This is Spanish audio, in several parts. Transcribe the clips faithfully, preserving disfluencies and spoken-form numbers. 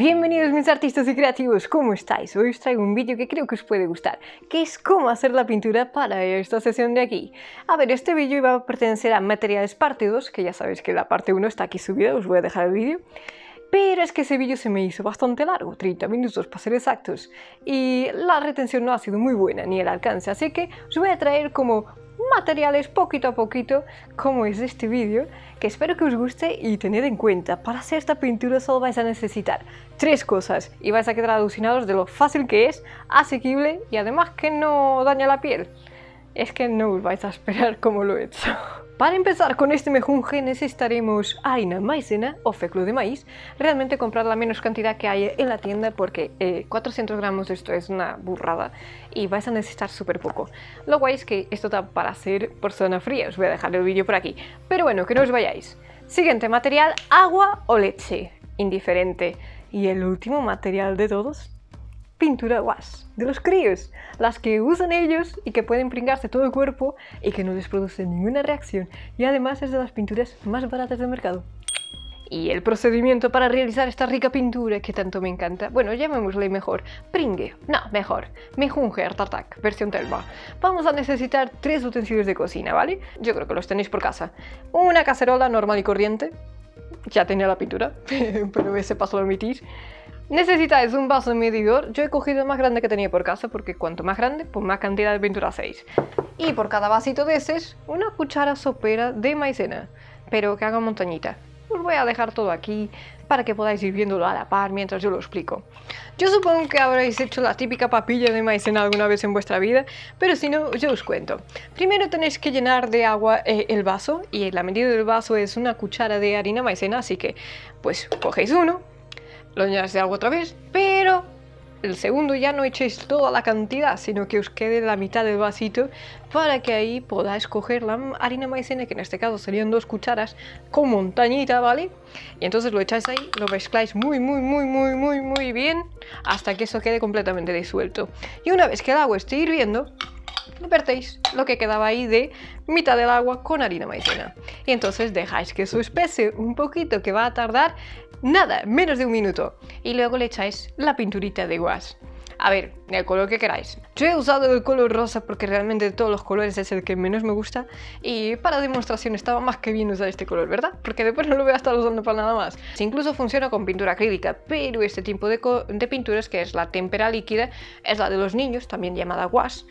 Bienvenidos mis artistas y creativos, ¿cómo estáis? Hoy os traigo un vídeo que creo que os puede gustar, que es cómo hacer la pintura para esta sesión de aquí. A ver, este vídeo va a pertenecer a materiales parte dos, que ya sabéis que la parte uno está aquí subida, os voy a dejar el vídeo. Pero es que ese vídeo se me hizo bastante largo, treinta minutos para ser exactos, y la retención no ha sido muy buena ni el alcance, así que os voy a traer como materiales poquito a poquito como es este vídeo, que espero que os guste. Y tened en cuenta, para hacer esta pintura solo vais a necesitar tres cosas y vais a quedar alucinados de lo fácil que es, asequible y además que no daña la piel. Es que no os vais a esperar como lo he hecho. Para empezar con este mejunje necesitaremos harina maicena o fécula de maíz. Realmente comprar la menos cantidad que hay en la tienda porque eh, cuatrocientos gramos de esto es una burrada y vais a necesitar súper poco. Lo guay es que esto da para hacer por zona fría, os voy a dejar el vídeo por aquí. Pero bueno, que no os vayáis. Siguiente material, agua o leche, indiferente. Y el último material de todos, pintura gouache, de los críos, las que usan ellos y que pueden pringarse todo el cuerpo y que no les produce ninguna reacción, y además es de las pinturas más baratas del mercado. Y el procedimiento para realizar esta rica pintura que tanto me encanta, bueno, llamémosle mejor pringue, no, mejor, mejunje Artartac, versión Telma. Vamos a necesitar tres utensilios de cocina, ¿vale? Yo creo que los tenéis por casa. Una cacerola normal y corriente, ya tenía la pintura, pero ese paso lo omitís. Necesitáis un vaso medidor, yo he cogido el más grande que tenía por casa porque cuanto más grande, pues más cantidad de pintura hacéis. Y por cada vasito de ese, una cuchara sopera de maicena, pero que haga montañita. Os voy a dejar todo aquí para que podáis ir viéndolo a la par mientras yo lo explico. Yo supongo que habréis hecho la típica papilla de maicena alguna vez en vuestra vida, pero si no, yo os cuento. Primero tenéis que llenar de agua eh, el vaso, y la medida del vaso es una cuchara de harina maicena, así que pues cogéis uno, lo llenáis de agua otra vez, pero el segundo ya no echéis toda la cantidad, sino que os quede la mitad del vasito para que ahí podáis coger la harina maicena, que en este caso serían dos cucharas con montañita, ¿vale? Y entonces lo echáis ahí, lo mezcláis muy, muy, muy, muy, muy, muy bien hasta que eso quede completamente disuelto. Y una vez que el agua esté hirviendo, vertéis lo que quedaba ahí de mitad del agua con harina maicena. Y entonces dejáis que eso espese un poquito, que va a tardar nada, menos de un minuto. Y luego le echáis la pinturita de gouache. A ver, el color que queráis. Yo he usado el color rosa porque realmente de todos los colores es el que menos me gusta. Y para demostración estaba más que bien usar este color, ¿verdad? Porque después no lo voy a estar usando para nada más. Incluso funciona con pintura acrílica, pero este tipo de, de pinturas, que es la témpera líquida, es la de los niños, también llamada gouache.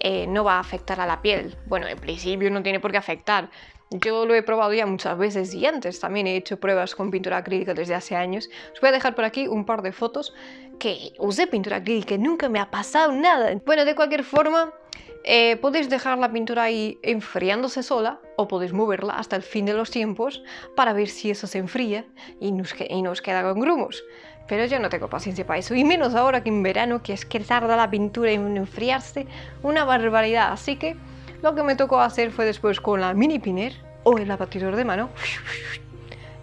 Eh, no va a afectar a la piel. Bueno, en principio no tiene por qué afectar. Yo lo he probado ya muchas veces y antes también he hecho pruebas con pintura acrílica desde hace años. Os voy a dejar por aquí un par de fotos que usé pintura acrílica y nunca me ha pasado nada. Bueno, de cualquier forma, eh, podéis dejar la pintura ahí enfriándose sola o podéis moverla hasta el fin de los tiempos para ver si eso se enfría y nos, que y nos queda con grumos. Pero yo no tengo paciencia para eso, y menos ahora que en verano, que es que tarda la pintura en enfriarse, una barbaridad. Así que lo que me tocó hacer fue después con la mini piner o el abatidor de mano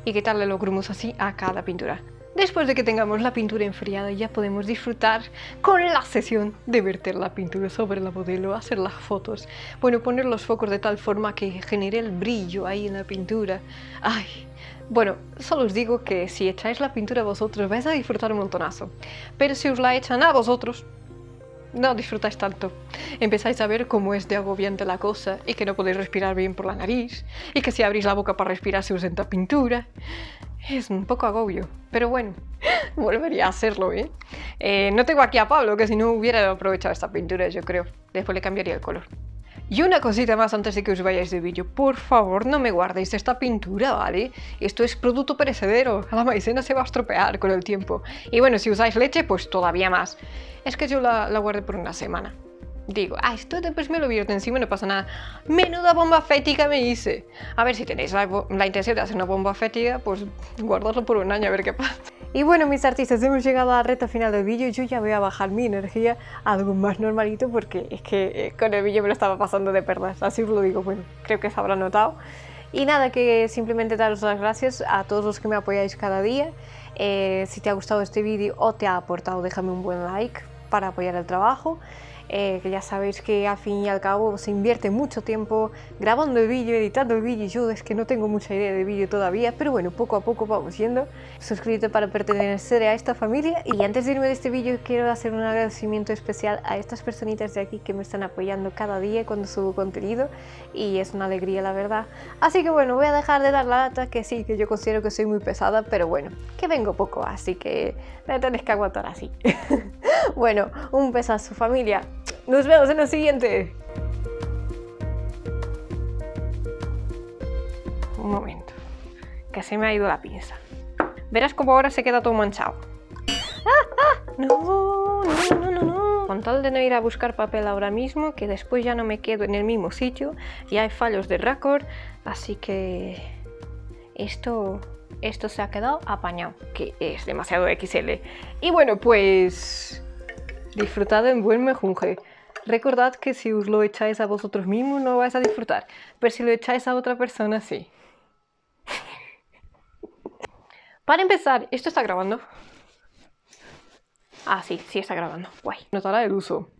y quitarle los grumos así a cada pintura. Después de que tengamos la pintura enfriada, ya podemos disfrutar con la sesión de verter la pintura sobre la modelo, hacer las fotos, bueno, poner los focos de tal forma que genere el brillo ahí en la pintura. Ay, bueno, solo os digo que si echáis la pintura vosotros vais a disfrutar un montonazo, pero si os la echan a vosotros, no disfrutáis tanto. Empezáis a ver cómo es de agobiante la cosa y que no podéis respirar bien por la nariz y que si abrís la boca para respirar se os entra pintura. Es un poco agobio, pero bueno, volvería a hacerlo, ¿eh? Eh, no tengo aquí a Pablo, que si no hubiera aprovechado esta pintura, yo creo. Después le cambiaría el color. Y una cosita más antes de que os vayáis de vídeo, por favor no me guardéis esta pintura, ¿vale? Esto es producto perecedero, la maicena se va a estropear con el tiempo. Y bueno, si usáis leche, pues todavía más. Es que yo la, la guardé por una semana. Digo, ah, esto después me lo vierto encima y no pasa nada. Menuda bomba fética me hice. A ver, si tenéis la, la intención de hacer una bomba fética, pues guardadlo por un año a ver qué pasa. Y bueno, mis artistas, hemos llegado a la recta final del vídeo. Yo ya voy a bajar mi energía a algo más normalito porque es que con el vídeo me lo estaba pasando de perlas, así os lo digo, bueno, creo que se habrá notado. Y nada, que simplemente daros las gracias a todos los que me apoyáis cada día. Eh, si te ha gustado este vídeo o te ha aportado, déjame un buen like para apoyar el trabajo. eh, que ya sabéis que al fin y al cabo se invierte mucho tiempo grabando el vídeo, editando el vídeo. Yo es que no tengo mucha idea de vídeo todavía, pero bueno, poco a poco vamos yendo. Suscríbete para pertenecer a esta familia. Y antes de irme de este vídeo quiero hacer un agradecimiento especial a estas personitas de aquí que me están apoyando cada día cuando subo contenido, y es una alegría, la verdad. Así que bueno, voy a dejar de dar la lata, que sí, que yo considero que soy muy pesada, pero bueno, que vengo poco, así que me tenéis que aguantar así. Bueno, un beso a su familia. Nos vemos en el siguiente. Un momento, que se me ha ido la pinza. Verás como ahora se queda todo manchado. ¡Ah, ah! No, no, no, no, no. Con tal de no ir a buscar papel ahora mismo, que después ya no me quedo en el mismo sitio y hay fallos de récord, así que esto... Esto se ha quedado apañado, que es demasiado equis ele. Y bueno, pues disfrutad en buen mejunje. Recordad que si os lo echáis a vosotros mismos no vais a disfrutar, pero si lo echáis a otra persona sí. Para empezar, ¿esto está grabando? Ah, sí, sí está grabando. Guay. Notará el uso.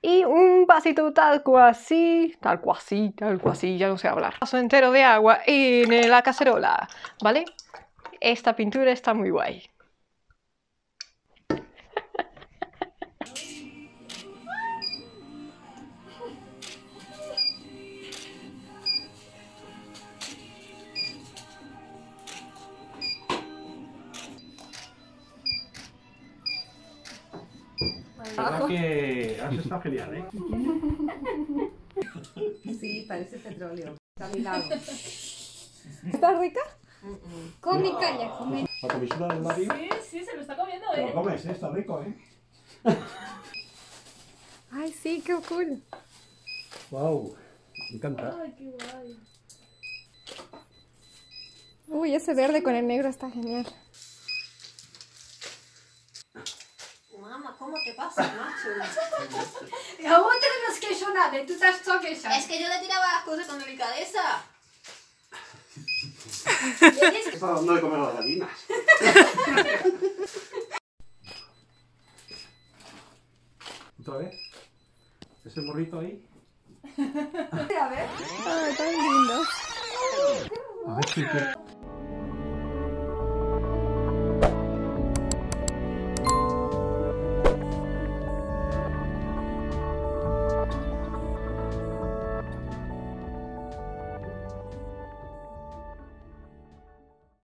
Y un vasito tal cual así, tal cual así, tal cual así, ya no sé hablar. Vaso entero de agua en la cacerola, ¿vale? Esta pintura está muy guay. La verdad que has estado genial, ¿eh? Sí, parece petróleo. Está mirado. ¿Está rica? Mm -mm. Con mi caña, con mi... ¿La comisura del Mari? Sí, sí, se lo está comiendo, ¿eh? Te lo comes, ¿eh? Está rico, ¿eh? Ay, sí, qué cool. Wow, me encanta. Ay, qué guay. Uy, ese verde con el negro está genial. Mamá, ¿cómo te pasa, macho? La otra no es que yo nada, tú estás choquesa. Es que yo le tiraba las cosas con delicadeza. Estaba dando de comer a las gallinas. ¿Otra vez? ¿Ese morrito ahí? A ver. Ay, tan lindo. A ver si te...